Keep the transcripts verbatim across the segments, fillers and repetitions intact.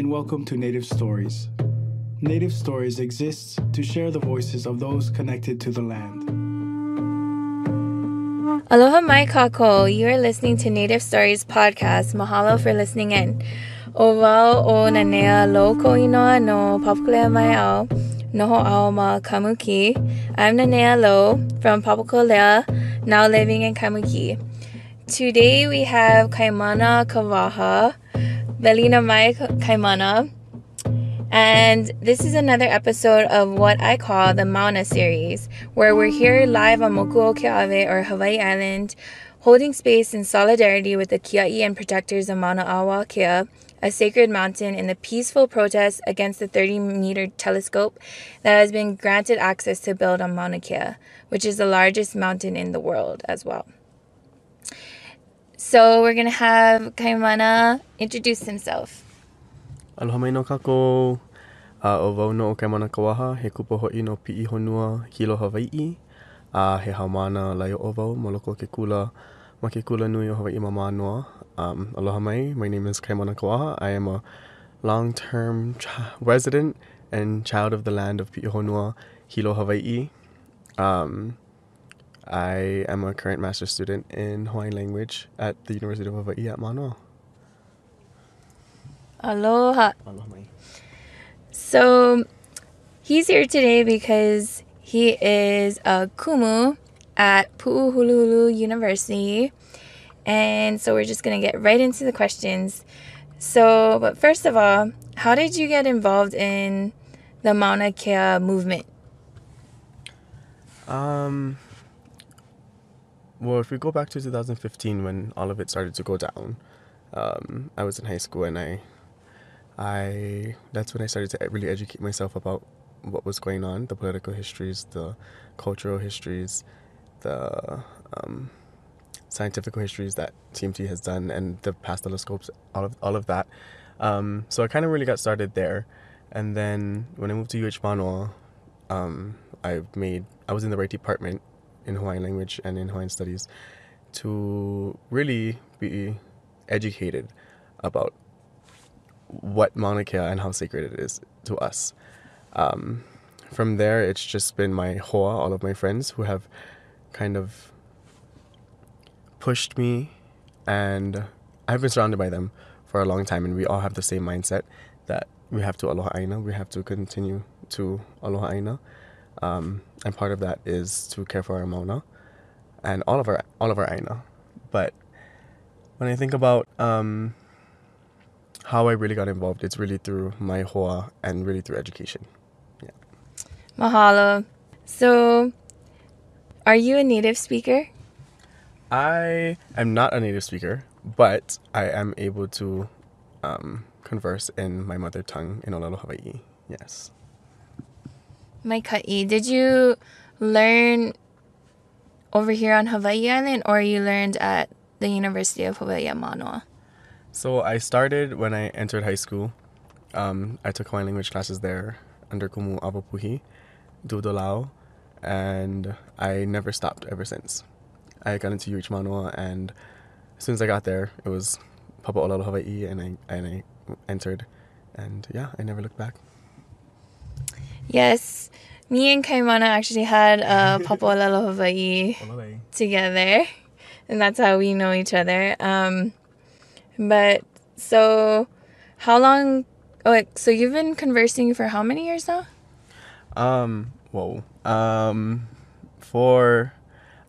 and welcome to Native Stories. Native Stories exists to share the voices of those connected to the land. Aloha mai kākou, you are listening to Native Stories podcast. Mahalo for listening in. O wau o Nanea Lo ko inoa no Papakolelo mai au, noho au ma Kamuki. I'm Nanea Lo from Papa'olelo, now living in Kamuki. Today we have Kaimana Kawaha, Belina Mai Kaimana, and this is another episode of what I call the Mauna series, where we're here live on Mokuo Keawe, or Hawaii Island, holding space in solidarity with the Kia'i and protectors of Mauna Awa Kea, a sacred mountain, in the peaceful protest against the thirty-meter telescope that has been granted access to build on Mauna Kea, which is the largest mountain in the world as well. So we're going to have Kaimana introduce himself. Aloha mai no kākou. Uh, o wau no o Kaimana Kawaha, he kupohoʻi no Piʻehonua Hilo Hawaiʻi. Uh, he haumāna lai o wau ma loko o ke kula, ma ke kula nui o Hawaiʻi ma Mānoa. Um, aloha mai, my name is Kaimana Kawaha. I am a long-term ch- resident and child of the land of Piʻehonua Hilo Hawaiʻi. Um... I am a current master's student in Hawaiian language at the University of Hawaii at Manoa. Aloha. Aloha mai. So, he's here today because he is a kumu at Pu'uhuluhulu University. And so we're just going to get right into the questions. So, but first of all, how did you get involved in the Mauna Kea movement? Um... Well, if we go back to two thousand fifteen, when all of it started to go down, um, I was in high school, and I, I that's when I started to really educate myself about what was going on, the political histories, the cultural histories, the um, scientific histories that T M T has done, and the past telescopes, all of, all of that. Um, so I kind of really got started there. And then when I moved to U H Manoa, um, I made, I was in the right department, in Hawaiian language and in Hawaiian studies, to really be educated about what Mauna Kea and how sacred it is to us. Um, from there, it's just been my hoa, all of my friends who have kind of pushed me, and I've been surrounded by them for a long time, and we all have the same mindset that we have to aloha aina, we have to continue to aloha aina. Um, and part of that is to care for our mauna and all of our all of our aina. But when I think about um, how I really got involved, it's really through my hoa and really through education. Yeah. Mahalo. So, are you a native speaker? I am not a native speaker, but I am able to um, converse in my mother tongue in ʻŌLELO HAWAIʻI. Yes. Mai kaʻi, did you learn over here on Hawaii Island, or you learned at the University of Hawaii at Manoa? So I started when I entered high school. Um, I took Hawaiian language classes there under Kumu ʻApoʻuhi Dudoit Laʻa, and I never stopped ever since. I got into U H Manoa, and as soon as I got there, it was Papa'olelo Hawaii, and I, and I entered, and yeah, I never looked back. Yes, me and Kaimana actually had uh, Papa'olelo Hawaii together, and that's how we know each other. Um, but so, how long? Oh, so you've been conversing for how many years now? Um, whoa. Um, for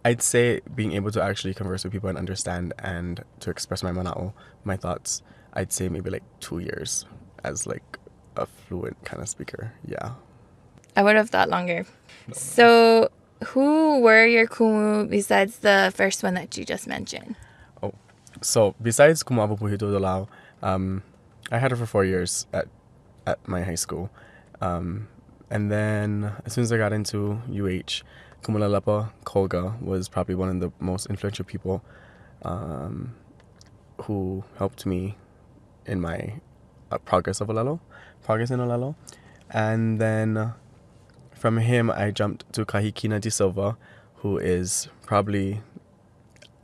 I'd say being able to actually converse with people and understand and to express my mana'o, my thoughts, I'd say maybe like two years as like a fluent kind of speaker. Yeah. I would have thought longer. No. So, who were your kumu besides the first one that you just mentioned? Oh, so besides Kumu ʻApoʻuhi Dudoit Laʻa, um, I had her for four years at at my high school, um, and then as soon as I got into U H, Kumulalapa Kolga was probably one of the most influential people um, who helped me in my uh, progress of ʻŌLELO, progress in ʻŌLELO, and then. From him, I jumped to Kahikina Di Silva, who is probably,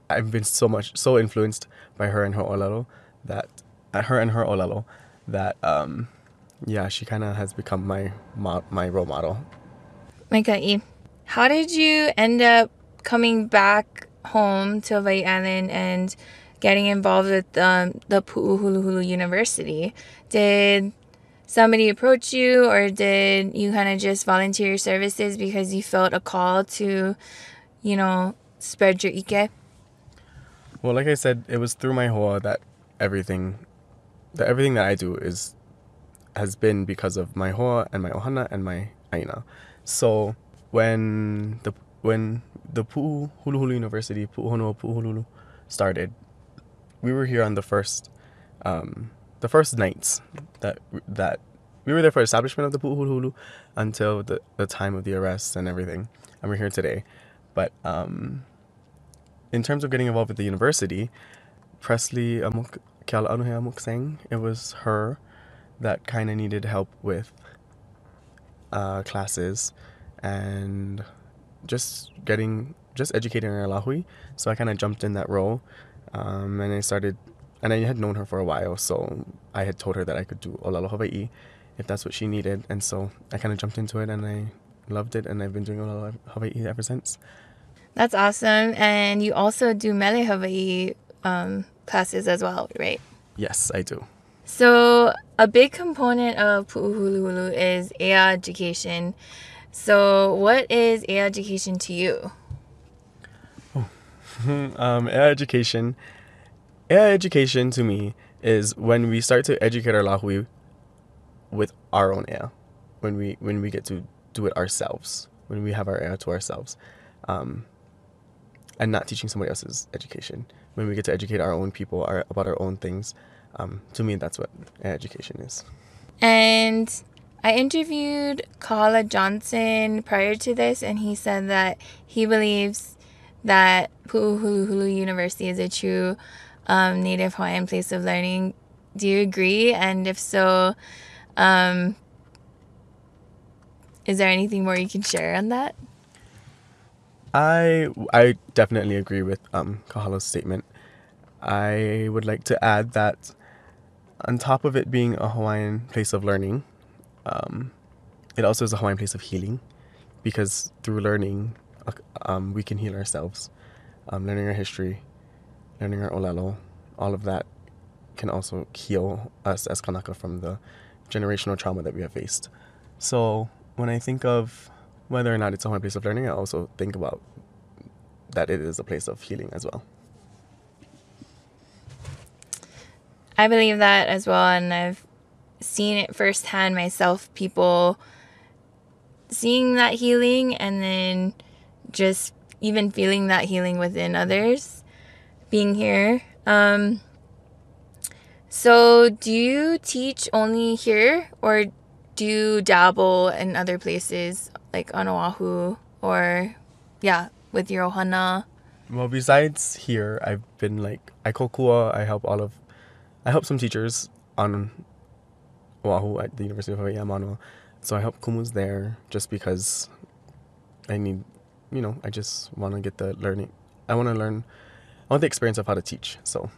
I've been so much, so influenced by her and her ʻŌLELO, that, uh, her and her ʻŌLELO, that, um, yeah, she kind of has become my mo- my role model. Maika'i, how did you end up coming back home to Hawaii Island and getting involved with um, the Pu'uhuluhulu University? Did somebody approach you, or did you kind of just volunteer your services because you felt a call to, you know, spread your ʻike? Well, like I said, it was through my hoa that everything, that everything that I do is has been because of my hoa and my ohana and my aina. So when the when the Pu'uhuluhulu University, Puʻuhonua Puʻuhuluhulu, started, we were here on the first, um, the first nights that that we were there for establishment of the Pu'uhuluhulu until the, the time of the arrests and everything, and we're here today. But um, in terms of getting involved with the university, Presley Keʻalaanuhea Ah Mook Sang, it was her that kind of needed help with uh, classes and just getting just educating her lāhui. So I kind of jumped in that role, um, and I started. And I had known her for a while, so I had told her that I could do ʻŌLELO HAWAIʻI if that's what she needed. And so I kind of jumped into it, and I loved it, and I've been doing ʻŌLELO HAWAIʻI ever since. That's awesome. And you also do MELE HAWAIʻI um, classes as well, right? Yes, I do. So a big component of Puʻuhuluhulu is ʻea education. So what is ʻea education to you? Oh. um, ʻea education... ʻEa education to me is when we start to educate our lāhui with our own ʻea, when we when we get to do it ourselves, when we have our ʻea to ourselves, um, and not teaching somebody else's education. When we get to educate our own people our, about our own things, um, to me that's what ʻea education is. And I interviewed Kala Johnson prior to this, and he said that he believes that Puʻuhuluhulu University is a true Um, Native Hawaiian place of learning. Do you agree? And if so, um, is there anything more you can share on that? I I definitely agree with um, Kahalo's statement. I would like to add that on top of it being a Hawaiian place of learning, um, it also is a Hawaiian place of healing, because through learning, um, we can heal ourselves, um, learning our history, learning our ʻōlelo, all of that can also heal us as Kanaka from the generational trauma that we have faced. So when I think of whether or not it's a Hawaiian place of learning, I also think about that it is a place of healing as well. I believe that as well, and I've seen it firsthand myself, people seeing that healing and then just even feeling that healing within others. Being here. Um, so do you teach only here, or do you dabble in other places like on Oahu, or yeah, with your ohana? Well, besides here, I've been like I kokua, I help all of I help some teachers on Oahu at the University of Hawaii Manoa. So I help kumus there just because I need, you know, I just want to get the learning. I want to learn I want the experience of how to teach. So,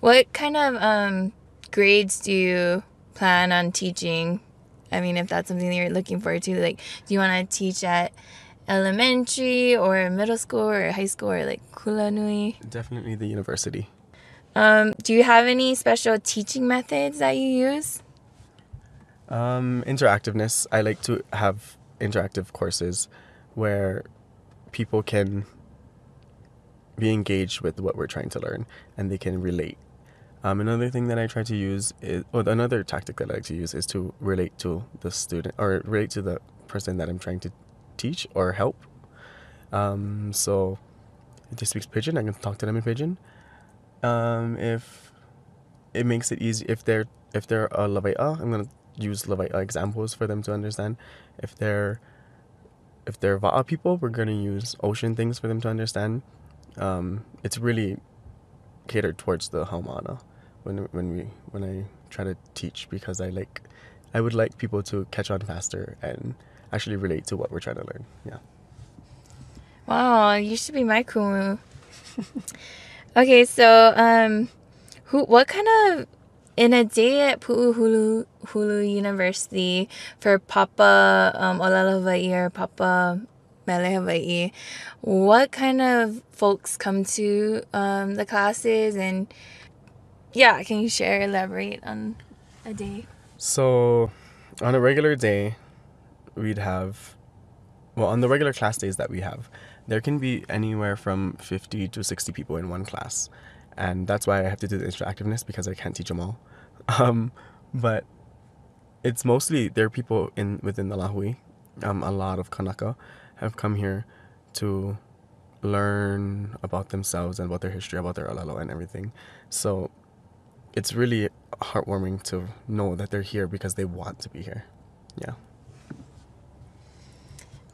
what kind of um, grades do you plan on teaching? I mean, if that's something that you're looking forward to, like, do you want to teach at elementary or middle school or high school or like Kulanui? Definitely the university. Um, do you have any special teaching methods that you use? Um, interactiveness. I like to have interactive courses where people can be engaged with what we're trying to learn, and they can relate. Um, another thing that I try to use is, or another tactic that I like to use is to relate to the student, or relate to the person that I'm trying to teach or help. Um, so if they speak Pidgin, I can talk to them in Pidgin. Um, if it makes it easy, if they're if they're a Lava'a, I'm gonna use Lava'a examples for them to understand. If they're if they're Va'a people, we're gonna use ocean things for them to understand. Um, it's really catered towards the haumana when when we when I try to teach, because I like I would like people to catch on faster and actually relate to what we're trying to learn. Yeah. Wow, you should be my kumu. Okay, so um, who? What kind of In a day at Pu'uhuluhulu University for Papa um, ʻŌLELO HAWAIʻI or Papa MELE HAWAIʻI, what kind of folks come to um, the classes? And yeah, can you share, elaborate on a day? So on a regular day, we'd have, well, on the regular class days that we have, there can be anywhere from fifty to sixty people in one class. And that's why I have to do the interactiveness, because I can't teach them all. Um, but it's mostly, there are people in within the Lāhui. Um, a lot of Kanaka have come here to learn about themselves and about their history, about their ʻŌLELO and everything. So it's really heartwarming to know that they're here because they want to be here. Yeah.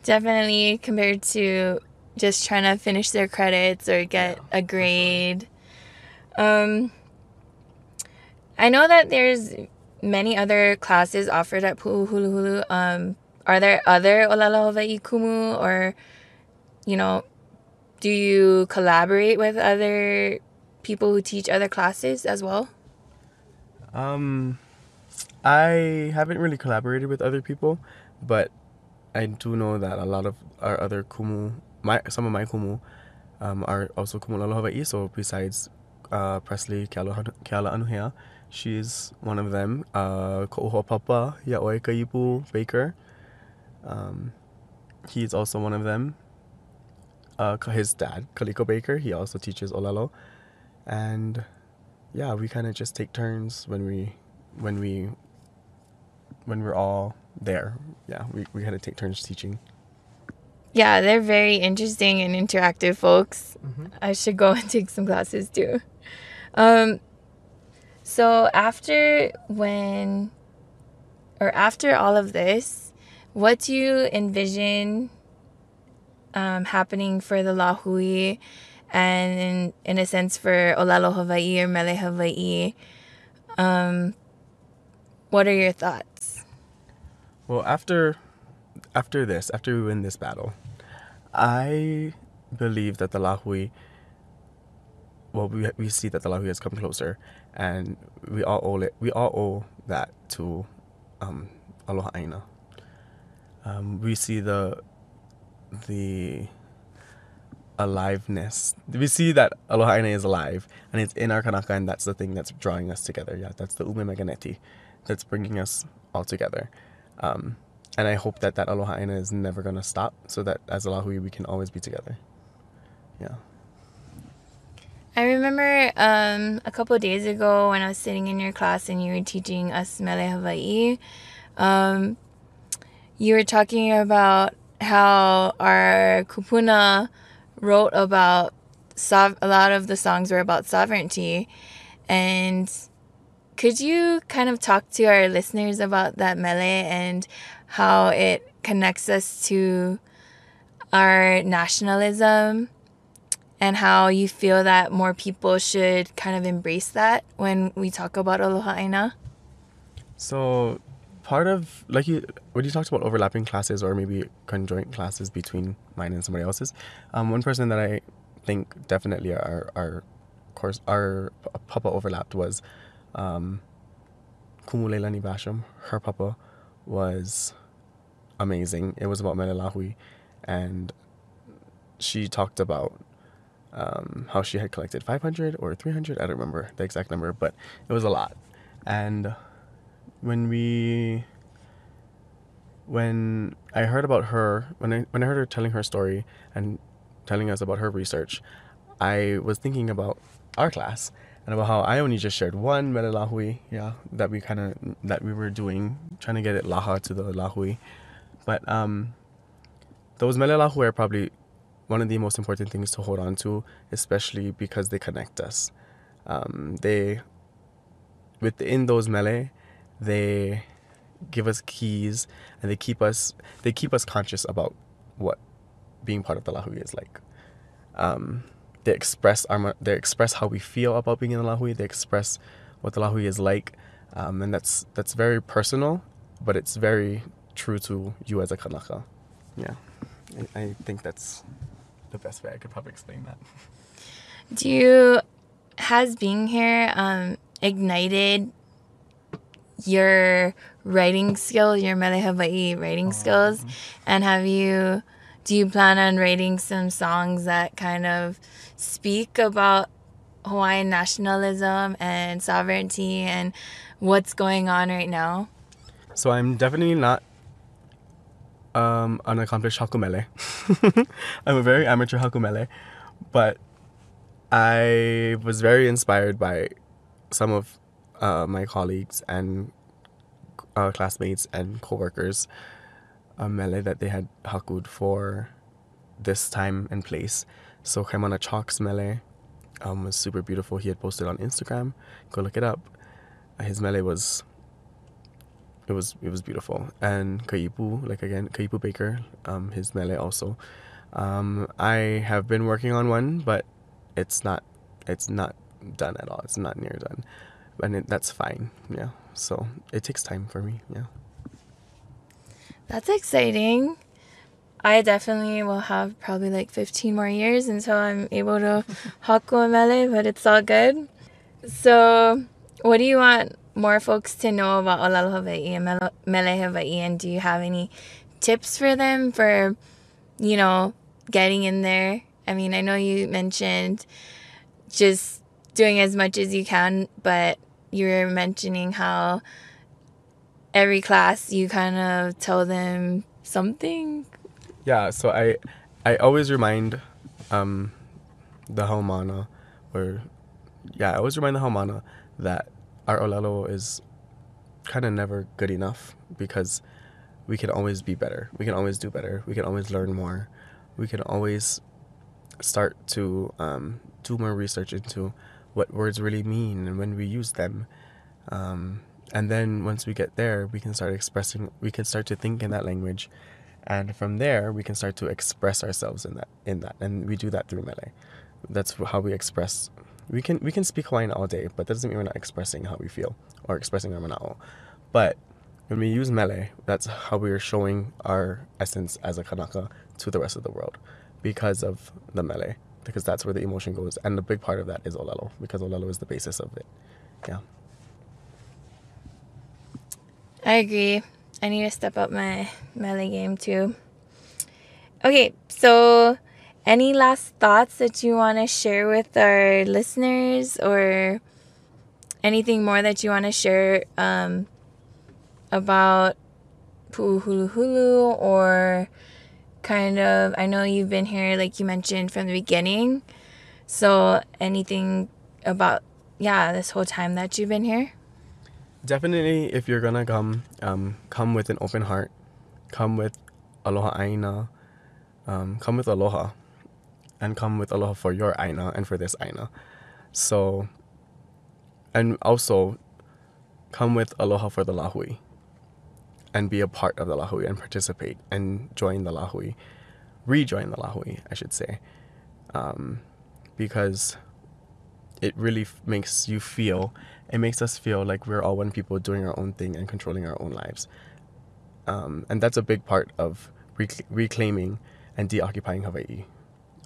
Definitely, compared to just trying to finish their credits or get yeah, a grade. Um, I know that there's many other classes offered at Puʻuhuluhulu. Um, are there other ʻŌLELO HAWAIʻI kumu, or, you know, do you collaborate with other people who teach other classes as well? Um, I haven't really collaborated with other people, but I do know that a lot of our other kumu, my, some of my kumu, um, are also Kumulelani Basham. So besides uh, Presley Keʻalaanuhea, she's one of them. Uh, Ko'oho Papa, Yauika Kaipu Baker, um, he's also one of them. Uh, his dad, Kaliko Baker, he also teaches ʻŌLELO. And yeah, we kind of just take turns when we, when we, when we're all there. Yeah, we, we had to take turns teaching. Yeah, they're very interesting and interactive folks. Mm-hmm. I should go and take some classes too. Um, so after when, or after all of this, what do you envision um, happening for the Lāhui and in, in a sense for ʻŌLELO HAWAIʻI or MELE HAWAIʻI? Um, what are your thoughts? Well, after after this, after we win this battle, I believe that the Lāhui, well, we, we see that the Lāhui has come closer, and we all owe it, we all owe that to um, Aloha Aina. Um, we see the the aliveness. We see that Aloha Aina is alive, and it's in our Kanaka, and that's the thing that's drawing us together. Yeah, that's the Ume Meganeti that's bringing us all together. Um, and I hope that that Aloha Aina is never going to stop, so that as a Lāhui we can always be together. Yeah. I remember um, a couple of days ago when I was sitting in your class and you were teaching us MELE HAWAIʻI, um, you were talking about how our kupuna wrote about, so a lot of the songs were about sovereignty. And could you kind of talk to our listeners about that mele and how it connects us to our nationalism, and how you feel that more people should kind of embrace that when we talk about Aloha Aina? So part of, like you, when you talked about overlapping classes or maybe conjoint classes between mine and somebody else's, um, one person that I think definitely our, our course, our papa overlapped was Um, Kumulelani Basham. Her papa was amazing. It was about Mele Lāhui, and she talked about um, how she had collected five hundred or three hundred, I don't remember the exact number, but it was a lot. And when we when I heard about her when I, when I heard her telling her story and telling us about her research, I was thinking about our class and about how I only just shared one mele lāhui, yeah, that we kind of, that we were doing, trying to get it laha to the Lāhui. But um, those mele lāhui are probably one of the most important things to hold on to, especially because they connect us. Um, they, within those mele, they give us keys, and they keep us, they keep us conscious about what being part of the Lāhui is like. Um, They express our, they express how we feel about being in the Lāhui. They express what the Lāhui is like, um, and that's that's very personal, but it's very true to you as a Kanaka. Yeah, I, I think that's the best way I could probably explain that. Do you, has being here um, ignited your writing skill, your Mele Hawaii writing skills, mm-hmm. and have you, do you plan on writing some songs that kind of speak about Hawaiian nationalism and sovereignty and what's going on right now? So I'm definitely not um, an accomplished hakumele. I'm a very amateur hakumele, but I was very inspired by some of uh, my colleagues and uh, classmates and co-workers uh, mele that they had hakud for this time and place. So Kaimana Chalk's mele um, was super beautiful. He had posted on Instagram. Go look it up. His mele was... It was it was beautiful. And Kaipu, like again, Kaipu Baker, um, his mele also. Um, I have been working on one, but it's not it's not done at all. It's not near done. And it, that's fine, yeah. So it takes time for me, yeah. That's exciting. I definitely will have probably like fifteen more years until I'm able to haku a mele, but it's all good. So what do you want more folks to know about ʻŌLELO HAWAIʻI and Mele Hawaii, and do you have any tips for them for, you know, getting in there? I mean, I know you mentioned just doing as much as you can, but you were mentioning how every class you kind of tell them something. Yeah, so I I always remind um, the Haumana, or yeah, I always remind the Haumana that our ʻŌLELO is kind of never good enough, because we can always be better. We can always do better. We can always learn more. We can always start to um, do more research into what words really mean and when we use them. Um, and then once we get there, we can start expressing, we can start to think in that language. And from there, we can start to express ourselves in that. In that. And we do that through mele. That's how we express. We can we can speak Hawaiian all day, but that doesn't mean we're not expressing how we feel or expressing our mana'o. But when we use mele, that's how we are showing our essence as a kanaka to the rest of the world, because of the mele, because that's where the emotion goes. And the big part of that is ʻŌLELO, because ʻŌLELO is the basis of it. Yeah. I agree. I need to step up my mele game too. Okay, so... any last thoughts that you want to share with our listeners, or anything more that you want to share um, about Pu'uhuluhulu, or kind of, I know you've been here, like you mentioned, from the beginning. So anything about, yeah, this whole time that you've been here? Definitely, if you're going to come, um, come with an open heart. Come with aloha aina. Um, come with aloha. And come with aloha for your aina and for this aina. So, and also come with aloha for the lāhui, and be a part of the lāhui and participate and join the lāhui, rejoin the lāhui, I should say, um, because it really f- makes you feel, it makes us feel like we're all one people doing our own thing and controlling our own lives, um, and that's a big part of rec- reclaiming and deoccupying Hawaii.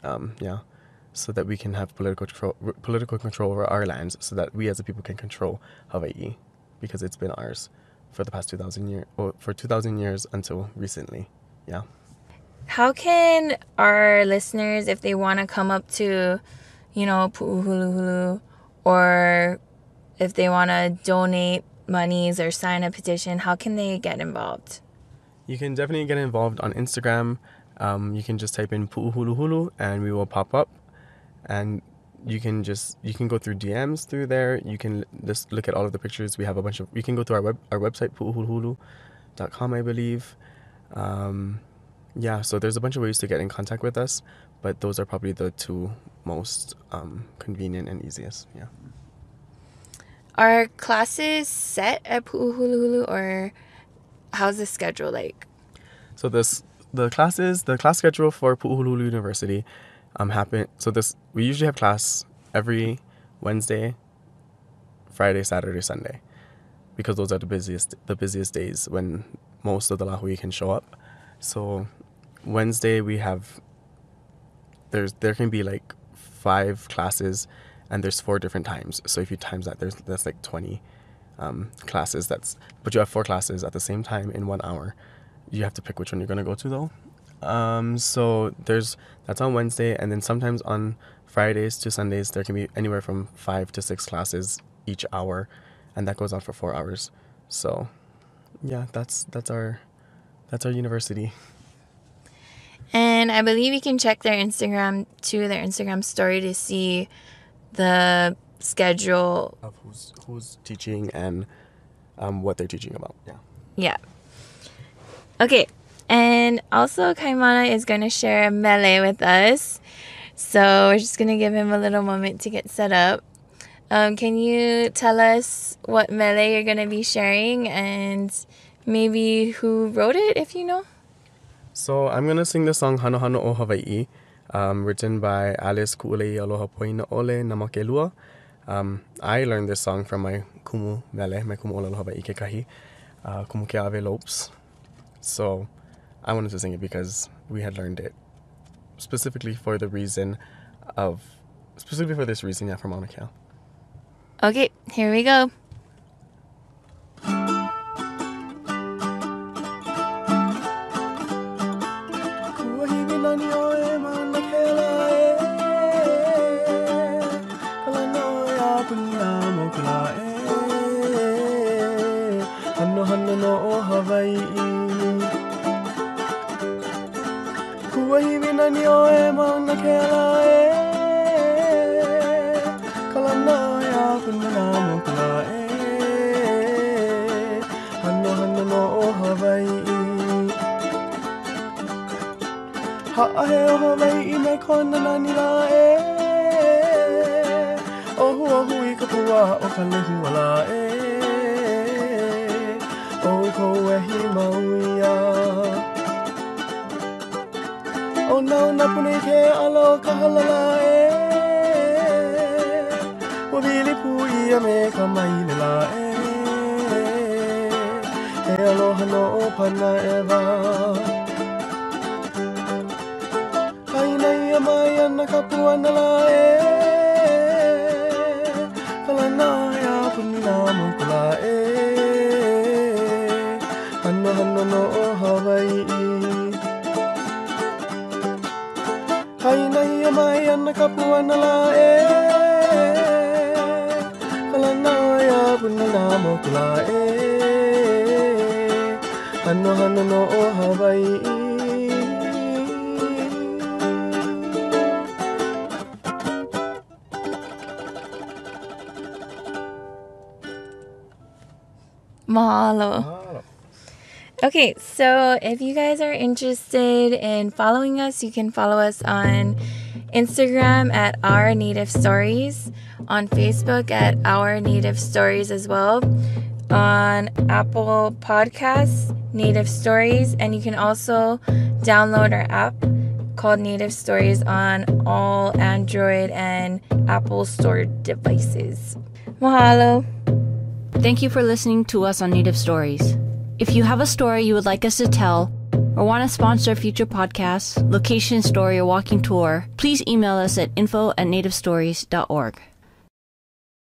Um, yeah, so that we can have political control, r- political control over our lands, so that we as a people can control Hawaii, because it's been ours for the past two thousand years, or for two thousand years until recently. Yeah. How can our listeners, if they want to come up to, you know, Pu'uhuluhulu, or if they want to donate monies or sign a petition, how can they get involved? You can definitely get involved on Instagram. Um, you can just type in Pu'uhuluhulu and we will pop up, and you can just you can go through D Ms through there. You can just look at all of the pictures. We have a bunch of. You can go to our web our website pu'uhuluhulu dot com, I believe. Um, yeah, so there's a bunch of ways to get in contact with us, but those are probably the two most um, convenient and easiest. Yeah. Are classes set at Pu'uhuluhulu, or how's the schedule like? So this. The classes, the class schedule for Pu'uhuluhulu University um, happen, so this, we usually have class every Wednesday, Friday, Saturday, Sunday, because those are the busiest, the busiest days when most of the lāhui can show up. So Wednesday we have, there's, there can be like five classes, and there's four different times. So if you times that, there's, that's like twenty um, classes. That's but you have four classes at the same time in one hour. You have to pick which one you're going to go to, though. Um, so there's that's on Wednesday, and then sometimes on Fridays to Sundays there can be anywhere from five to six classes each hour, and that goes on for four hours. So, yeah, that's that's our that's our university. And I believe you can check their Instagram too, their Instagram story to see the schedule of who's who's teaching and um, what they're teaching about. Yeah. Yeah. Okay. And also, Kaimana is going to share Mele with us. So we're just going to give him a little moment to get set up. Um, can you tell us what Mele you're going to be sharing and maybe who wrote it, if you know? So I'm going to sing the song Hano Hano o Hawaii, um, written by Alice Kuulei Aloha Poi Naole Namakelua. Um, I learned this song from my kumu mele, my kumu ʻōlelo Hawaii ke kahi, uh, Kumu Keawe Lopes. So I wanted to sing it because we had learned it specifically for the reason of, specifically for this reason, yeah, for Mauna Kea. Okay, here we go. Mahalo. Okay, so if you guys are interested in following us, you can follow us on Instagram at Our Native Stories, on Facebook at Our Native Stories as well, on Apple Podcasts, Native Stories, and you can also download our app called Native Stories on all Android and Apple Store devices. Mahalo. Thank you for listening to us on Native Stories. If you have a story you would like us to tell or want to sponsor future podcasts, location story, or walking tour, please email us at info at nativestories dot org.